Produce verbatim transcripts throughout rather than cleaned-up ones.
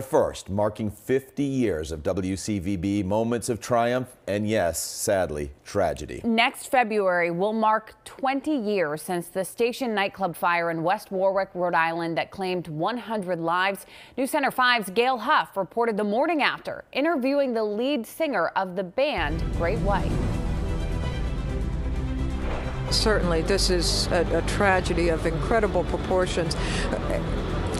But first, marking fifty years of W C V B, moments of triumph, and yes, sadly, tragedy. Next February will mark twenty years since the Station Nightclub fire in West Warwick, Rhode Island, that claimed one hundred lives. News Center five's Gail Huff reported the morning after, interviewing the lead singer of the band, Great White. Certainly, this is a, a tragedy of incredible proportions.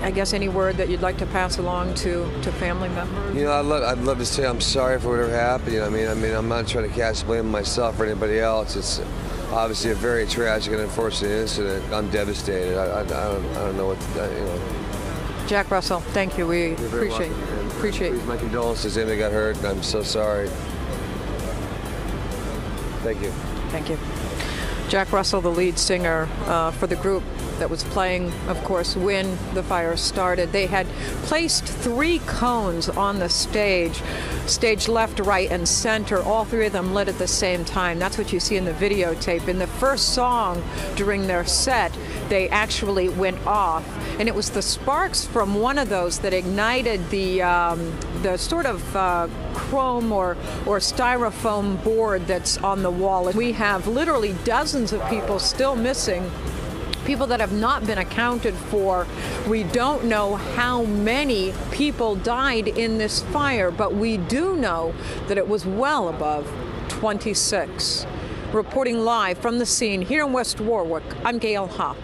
I guess any word that you'd like to pass along to, to family members? You know, I'd love, I'd love to say I'm sorry for whatever happened. You know, I mean, I mean, I'm not trying to cast blame on myself or anybody else. It's obviously a very tragic and unfortunate incident. I'm devastated. I, I, I, don't, I don't know what to do, you know. Jack Russell, thank you. We appreciate appreciate my condolences to anybody got hurt, and I'm so sorry. Thank you. Thank you. Jack Russell, the lead singer uh, for the group that was playing, of course, when the fire started. They had placed three cones on the stage, stage left, right, and center. All three of them lit at the same time. That's what you see in the videotape. In the first song during their set, they actually went off, and it was the sparks from one of those that ignited the um, the sort of uh, chrome or or styrofoam board that's on the wall. And we have literally dozens of people still missing, people that have not been accounted for. We don't know how many people died in this fire, but we do know that it was well above twenty-six. Reporting live from the scene here in West Warwick, I'm Gail Huff.